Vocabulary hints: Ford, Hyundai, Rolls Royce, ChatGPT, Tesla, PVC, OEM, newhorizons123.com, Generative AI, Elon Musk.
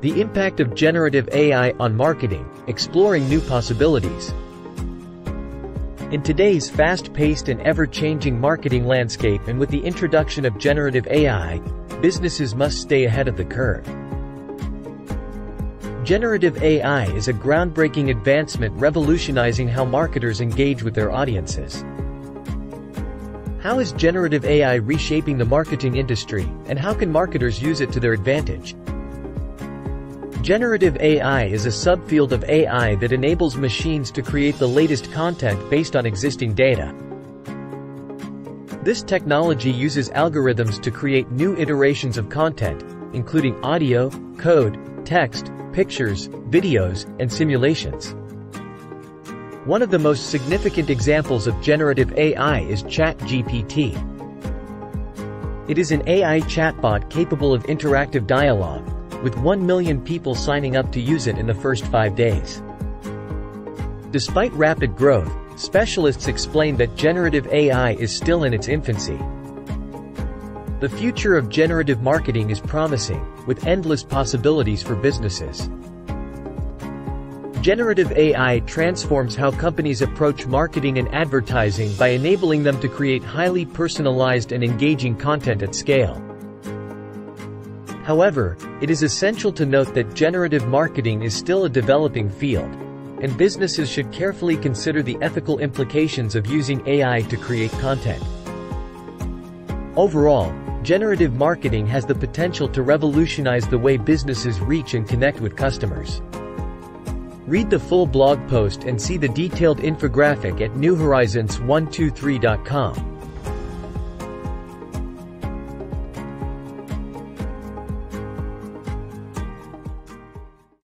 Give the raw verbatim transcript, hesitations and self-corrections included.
The impact of generative A I on marketing, exploring new possibilities. In today's fast-paced and ever-changing marketing landscape and with the introduction of generative A I, businesses must stay ahead of the curve. Generative A I is a groundbreaking advancement revolutionizing how marketers engage with their audiences. How is generative A I reshaping the marketing industry, and how can marketers use it to their advantage? Generative A I is a subfield of A I that enables machines to create the latest content based on existing data. This technology uses algorithms to create new iterations of content, including audio, code, text, pictures, videos, and simulations. One of the most significant examples of generative A I is ChatGPT. It is an A I chatbot capable of interactive dialogue, with one million people signing up to use it in the first five days. Despite rapid growth, specialists explain that generative A I is still in its infancy. The future of generative marketing is promising, with endless possibilities for businesses. Generative A I transforms how companies approach marketing and advertising by enabling them to create highly personalized and engaging content at scale. However, it is essential to note that generative marketing is still a developing field, and businesses should carefully consider the ethical implications of using A I to create content. Overall, generative marketing has the potential to revolutionize the way businesses reach and connect with customers. Read the full blog post and see the detailed infographic at new horizons one two three dot com.